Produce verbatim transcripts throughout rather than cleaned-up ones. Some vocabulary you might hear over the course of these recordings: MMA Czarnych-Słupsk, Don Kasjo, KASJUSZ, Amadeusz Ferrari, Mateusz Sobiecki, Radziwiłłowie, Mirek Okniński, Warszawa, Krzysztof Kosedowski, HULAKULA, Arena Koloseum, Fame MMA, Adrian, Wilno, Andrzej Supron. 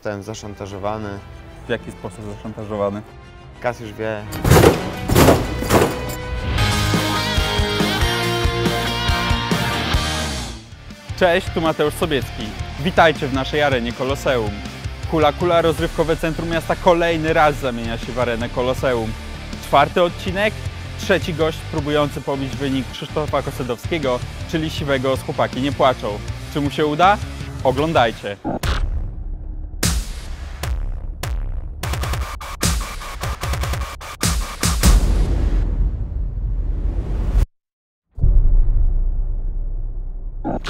Zostałem zaszantażowany. W jaki sposób zaszantażowany? Kas już wie. Cześć, tu Mateusz Sobiecki. Witajcie w naszej Arenie Koloseum. HULAKULA rozrywkowe centrum miasta kolejny raz zamienia się w Arenę Koloseum. Czwarty odcinek, trzeci gość próbujący pobić wynik Krzysztofa Kosedowskiego, czyli siwego z Chłopaki nie płaczą. Czy mu się uda? Oglądajcie.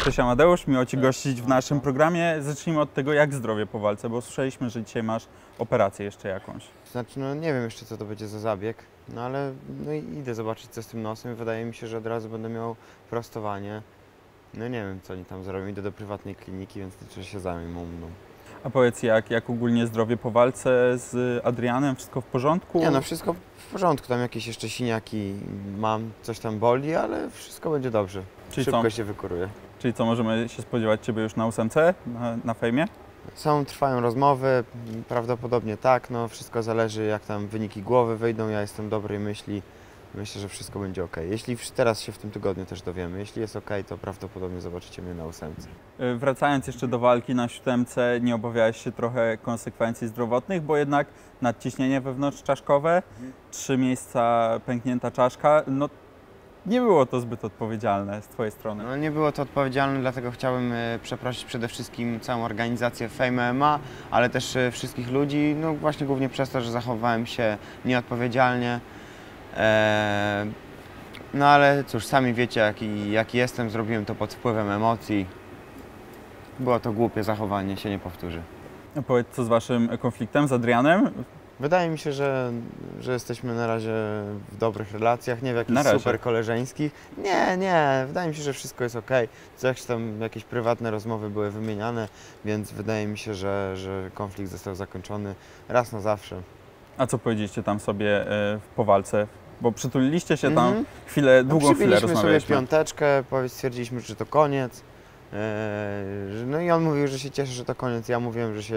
Cześć Amadeusz, miło Cię gościć w naszym programie. Zacznijmy od tego, jak zdrowie po walce, bo słyszeliśmy, że dzisiaj masz operację jeszcze jakąś. Znaczy, no nie wiem jeszcze, co to będzie za zabieg, no ale no, idę zobaczyć, co z tym nosem. Wydaje mi się, że od razu będę miał prostowanie. No nie wiem, co oni tam zrobią. Idę do prywatnej kliniki, więc liczę, że się zajmą mną. A powiedz, jak, jak ogólnie zdrowie po walce z Adrianem? Wszystko w porządku? Nie, no wszystko w porządku. Tam jakieś jeszcze siniaki mam, coś tam boli, ale wszystko będzie dobrze. Czyli szybko co? się wykuruje. Czyli co, możemy się spodziewać Ciebie już na ósemce, na, na fejmie? Są, trwają rozmowy, prawdopodobnie tak, no wszystko zależy, jak tam wyniki głowy wyjdą, ja jestem dobrej myśli, myślę, że wszystko będzie ok. Jeśli teraz się w tym tygodniu też dowiemy, jeśli jest ok, to prawdopodobnie zobaczycie mnie na ósemce. Wracając jeszcze do walki na siódemce, nie obawiałeś się trochę konsekwencji zdrowotnych, bo jednak nadciśnienie wewnątrzczaszkowe, trzy miejsca pęknięta czaszka, no nie było to zbyt odpowiedzialne z Twojej strony. No nie było to odpowiedzialne, dlatego chciałbym przeprosić przede wszystkim całą organizację Fame M M A, ale też wszystkich ludzi, no właśnie głównie przez to, że zachowałem się nieodpowiedzialnie. No ale cóż, sami wiecie, jaki, jaki jestem, zrobiłem to pod wpływem emocji. Było to głupie zachowanie, się nie powtórzy. A powiedz, co z Waszym konfliktem z Adrianem? Wydaje mi się, że, że jesteśmy na razie w dobrych relacjach, nie w jakichś super koleżeńskich. Nie, nie, wydaje mi się, że wszystko jest okej. Zresztą tam jakieś prywatne rozmowy były wymieniane, więc wydaje mi się, że, że konflikt został zakończony raz na zawsze. A co powiedzieliście tam sobie po walce? Bo przytuliliście się tam mm-hmm. chwilę, długą no, chwilę rozmawialiśmy. sobie piąteczkę, stwierdziliśmy, że to koniec. No i on mówił, że się cieszy, że to koniec, ja mówiłem, że się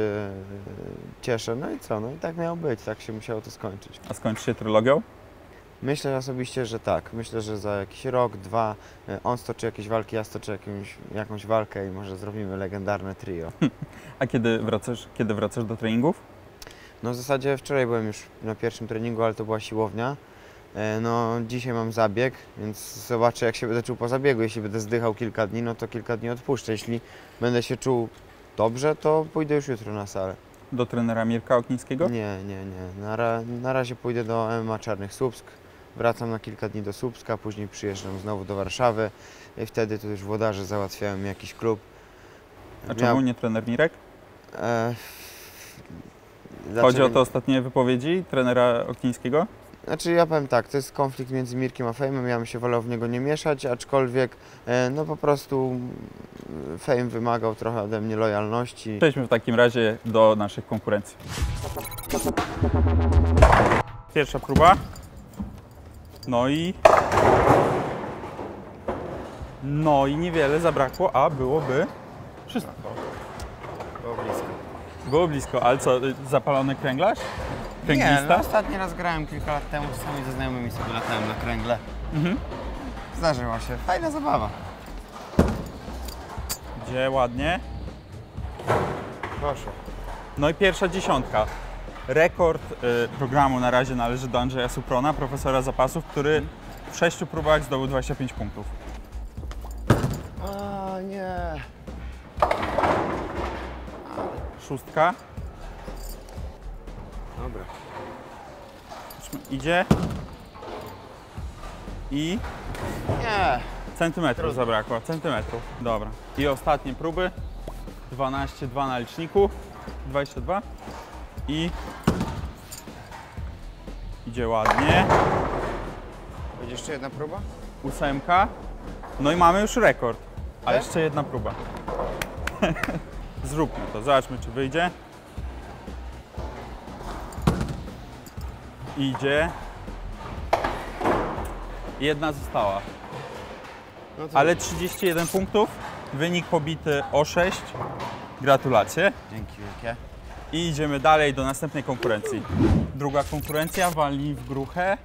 cieszę, no i co, no i tak miało być, tak się musiało to skończyć. A skończy się trylogią? Myślę osobiście, że tak, myślę, że za jakiś rok, dwa on stoczy jakieś walki, ja stoczę jakąś, jakąś walkę i może zrobimy legendarne trio. A kiedy wracasz, kiedy wracasz do treningów? No w zasadzie wczoraj byłem już na pierwszym treningu, ale to była siłownia. No dzisiaj mam zabieg, więc zobaczę, jak się będę czuł po zabiegu. Jeśli będę zdychał kilka dni, no to kilka dni odpuszczę. Jeśli będę się czuł dobrze, to pójdę już jutro na salę. Do trenera Mirka Oknińskiego? Nie, nie, nie. Na, ra na razie pójdę do M M A Czarnych-Słupsk. Wracam na kilka dni do Słupska, później przyjeżdżam znowu do Warszawy. I wtedy tu już włodarze załatwiają mi jakiś klub. A Miał... czemu nie trener Mirek? E... Dlaczego... Chodzi o te ostatnie wypowiedzi trenera Oknińskiego? Znaczy ja powiem tak, to jest konflikt między Mirkiem a Fame'em, ja bym się wolał w niego nie mieszać, aczkolwiek no po prostu Fame wymagał trochę ode mnie lojalności. Przejdźmy w takim razie do naszych konkurencji. Pierwsza próba. No i... No i niewiele zabrakło, a byłoby wszystko. Było blisko. Było blisko, ale co, zapalony kręglarz? Kręglista? Nie, no ostatni raz grałem kilka lat temu, czasami ze znajomymi sobie latałem na kręgle. Mhm. Zdarzyło się. Fajna zabawa. Gdzie ładnie. Proszę. No i pierwsza dziesiątka. Rekord y, programu na razie należy do Andrzeja Suprona, profesora zapasów, który w sześciu próbach zdobył dwadzieścia pięć punktów. A nie. Szóstka. Dobra. Idzie. I... Nie. Centymetrów zabrakło. Centymetrów. Dobra. I ostatnie próby. dwanaście dwa na liczniku. dwadzieścia dwa. I... Idzie ładnie. Będzie jeszcze jedna próba? Ósemka. No i mamy już rekord. A Te? jeszcze jedna próba. Zróbmy to. Zobaczmy, czy wyjdzie. Idzie. Jedna została. No ale trzydzieści jeden punktów. Wynik pobity o sześć. Gratulacje. Dzięki wielkie. i idziemy dalej do następnej konkurencji. Druga konkurencja, walni w gruchę.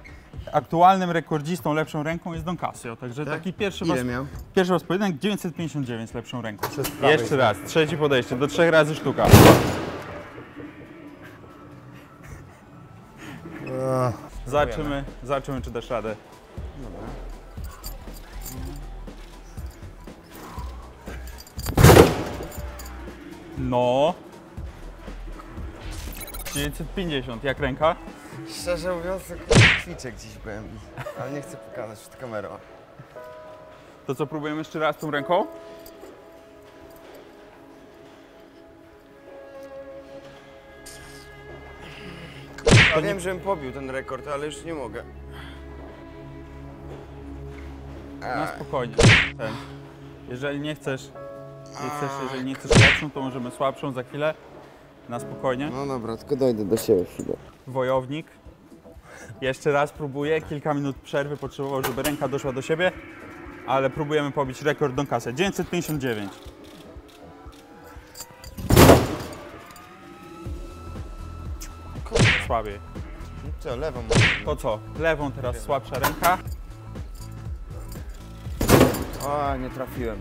Aktualnym rekordzistą lepszą ręką jest Don Kasjo, także tak? Taki pierwszy was, miał? pierwszy was pojedynek, dziewięćset pięćdziesiąt dziewięć lepszą ręką. Jeszcze raz, trzecie podejście, do trzech razy sztuka. Zobaczymy, zobaczymy, czy dasz radę. No. dziewięćset pięćdziesiąt, jak ręka? Szczerze mówiąc, kwiczek gdzieś byłem, ale nie chcę pokazać przed kamerą. To co, próbujemy jeszcze raz tą ręką? Ja wiem, żebym pobił ten rekord, ale już nie mogę. No spokojnie. Ten. Jeżeli nie chcesz, nie chcesz, jeżeli nie chcesz lepszą, to możemy słabszą za chwilę. Na spokojnie. No dobra, tylko dojdę do siebie chwilę. Wojownik. Jeszcze raz próbuję. Kilka minut przerwy potrzebował, żeby ręka doszła do siebie. Ale próbujemy pobić rekord Don Kasjo. dziewięćset pięćdziesiąt dziewięć. Słabiej. No co, lewą. To co? Lewą teraz słabsza ręka. O, nie trafiłem.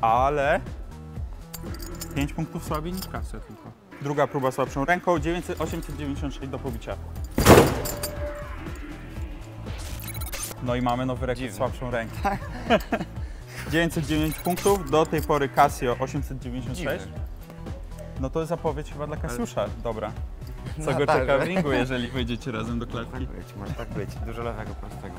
Ale... pięć punktów słabiej niż Kasjo tylko. Druga próba słabszą ręką, dziewięćset osiemset dziewięćdziesiąt sześć do pobicia. No i mamy nowy rekord słabszą ręką. dziewięćset dziewięć punktów, do tej pory Kasjo osiemset dziewięćdziesiąt sześć. Dziwne. No to zapowiedź chyba dla Kasjusza, dobra. Co no, go tak, czeka w ringu, jeżeli wejdziecie razem do klatki? Może tak być, może tak być. Dużo lewego, prostego.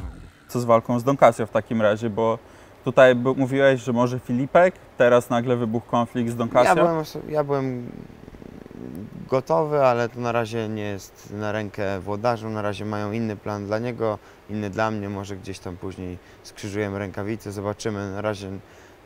Co z walką z Don Kasjo w takim razie, bo tutaj mówiłeś, że może Filipek, teraz nagle wybuchł konflikt z Don Kasjo. Ja byłem, ja byłem gotowy, ale to na razie nie jest na rękę włodarzu, na razie mają inny plan dla niego, inny dla mnie, może gdzieś tam później skrzyżujemy rękawice, zobaczymy. Na razie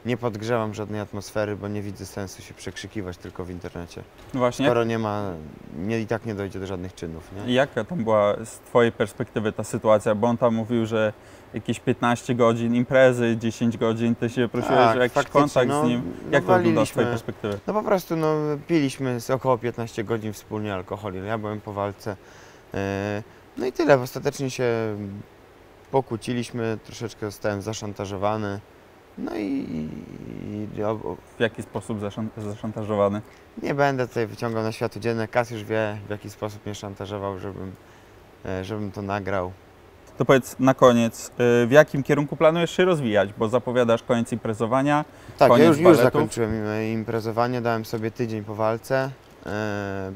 nie podgrzewam żadnej atmosfery, bo nie widzę sensu się przekrzykiwać tylko w internecie. Właśnie. Skoro nie ma, nie, i tak nie dojdzie do żadnych czynów. Nie? Jaka tam była z twojej perspektywy ta sytuacja? Bo on tam mówił, że jakieś piętnaście godzin imprezy, dziesięć godzin, ty się prosiłeś tak, o jakiś kontakt no, z nim. Jak no, to wygląda z twojej perspektywy? No po prostu no, piliśmy około piętnaście godzin wspólnie alkoholi. Ja byłem po walce. No i tyle. Ostatecznie się pokłóciliśmy, troszeczkę zostałem zaszantażowany. No i... i o, o. W jaki sposób zaszantażowany? Nie będę tutaj wyciągał na światło dzienne. Kasjusz wie, w jaki sposób mnie szantażował, żebym, żebym to nagrał. To powiedz na koniec, w jakim kierunku planujesz się rozwijać? Bo zapowiadasz koniec imprezowania, tak, koniec ja już, już zakończyłem imprezowanie, dałem sobie tydzień po walce.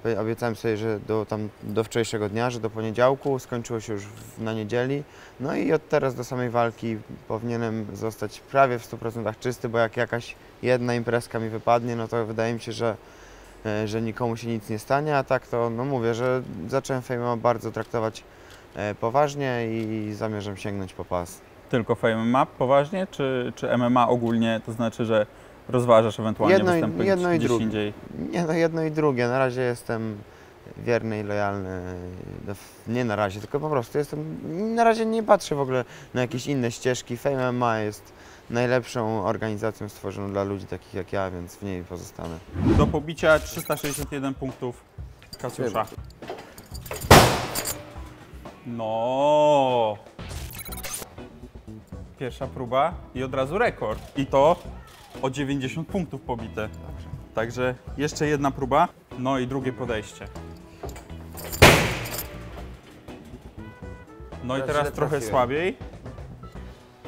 E, obiecałem sobie, że do, tam, do wczorajszego dnia, że do poniedziałku, skończyło się już w, na niedzieli. No i od teraz do samej walki powinienem zostać prawie w stu procentach czysty, bo jak jakaś jedna imprezka mi wypadnie, no to wydaje mi się, że, e, że nikomu się nic nie stanie, a tak to no mówię, że zacząłem Fame M M A bardzo traktować e, poważnie i zamierzam sięgnąć po pas. Tylko Fame M M A poważnie, czy, czy M M A ogólnie, to znaczy, że rozważasz ewentualnie jedno występy i, jedno gdzieś i indziej? Nie, no jedno i drugie. Na razie jestem wierny i lojalny. Nie na razie, tylko po prostu jestem... Na razie nie patrzę w ogóle na jakieś inne ścieżki. Fame M M A jest najlepszą organizacją stworzoną dla ludzi takich jak ja, więc w niej pozostanę. Do pobicia trzysta sześćdziesiąt jeden punktów Kasjusza. No. Pierwsza próba i od razu rekord. I to... o dziewięćdziesiąt punktów pobite. Dobrze. Także jeszcze jedna próba, no i drugie podejście. No i teraz trochę słabiej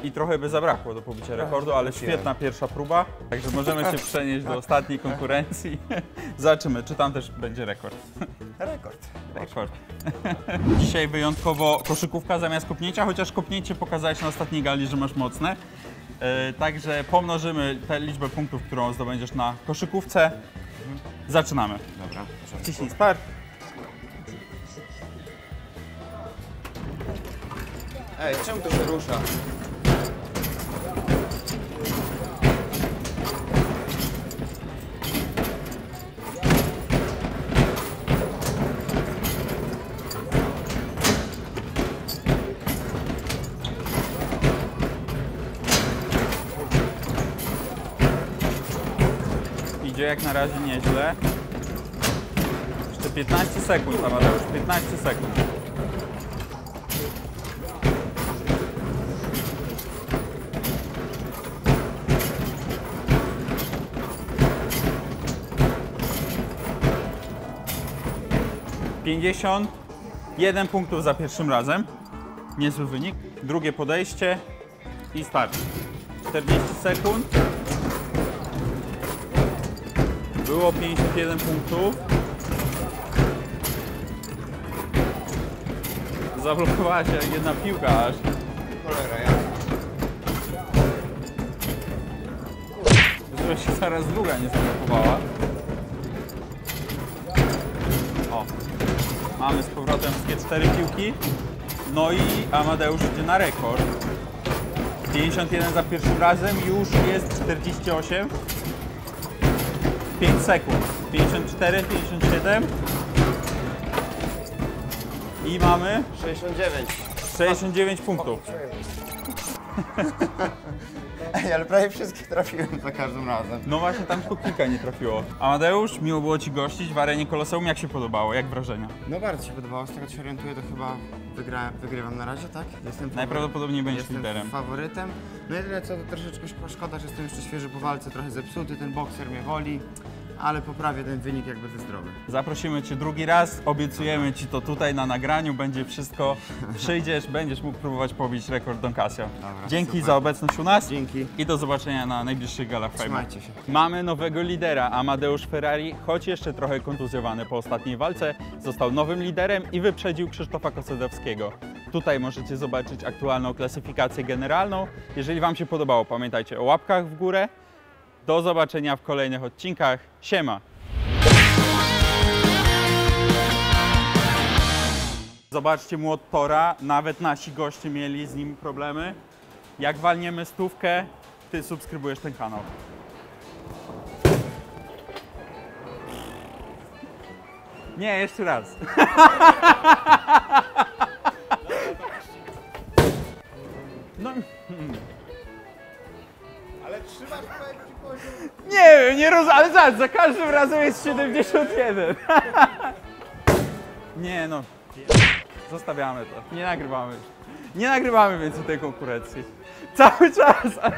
i trochę by zabrakło do pobicia rekordu, ale świetna pierwsza próba, także możemy się przenieść do ostatniej konkurencji. Zobaczymy, czy tam też będzie rekord. Rekord. Rekord. Dzisiaj wyjątkowo koszykówka zamiast kopnięcia, chociaż kopnięcie pokazałeś na ostatniej gali, że masz mocne. Także pomnożymy tę liczbę punktów, którą zdobędziesz na koszykówce. Zaczynamy. Dobra. Wciśnij start. Ej, czemu to się rusza? Jak na razie nieźle. piętnaście sekund, Amadeusz, piętnaście sekund. pięćdziesiąt jeden punktów za pierwszym razem. Niezły wynik. Drugie podejście i start. czterdzieści sekund. Było pięćdziesiąt jeden punktów. Zablokowała się jedna piłka aż. Cholera, ja. Zresztą się zaraz druga nie zablokowała. O. Mamy z powrotem wszystkie cztery piłki. No i Amadeusz idzie na rekord. pięćdziesiąt jeden za pierwszym razem, już jest czterdzieści osiem. pięć sekund. pięćdziesiąt cztery, pięćdziesiąt siedem. I mamy... sześćdziesiąt dziewięć punktów. Ej, ale prawie wszystkie trafiłem za każdym razem. No właśnie, tam tylko kilka nie trafiło. Amadeusz, miło było Ci gościć w Arenie Koloseum. Jak się podobało? Jak wrażenia? No bardzo się podobało. Z tego co się orientuję, to chyba wygra, wygrywam na razie, tak? Jestem Najprawdopodobniej będziesz liderem. faworytem. No jedyne co, to troszeczkę szkoda, że jestem jeszcze świeży po walce, trochę zepsuty, ten bokser mnie woli. Ale poprawię ten wynik, jak będę zdrowy. Zaprosimy Cię drugi raz, obiecujemy Ci to tutaj na nagraniu, będzie wszystko. Przyjdziesz, będziesz mógł próbować pobić rekord Don Kasjo. Dobra, Dzięki super. za obecność u nas. Dzięki. I do zobaczenia na najbliższych galach Fame. się. Mamy nowego lidera, Amadeusz Ferrari, choć jeszcze trochę kontuzjowany po ostatniej walce, został nowym liderem i wyprzedził Krzysztofa Kosedowskiego. Tutaj możecie zobaczyć aktualną klasyfikację generalną. Jeżeli Wam się podobało, pamiętajcie o łapkach w górę. Do zobaczenia w kolejnych odcinkach. Siema! Zobaczcie mu od tora, nawet nasi goście mieli z nim problemy. Jak walniemy stówkę, Ty subskrybujesz ten kanał. Nie, jeszcze raz. No. Ale trzymasz pewnie poziom. Nie wiem, nie roz... ale zobacz, za każdym razem jest siedemdziesiąt jeden. Nie no, zostawiamy to, nie nagrywamy. Nie nagrywamy więcej tej konkurencji. Cały czas.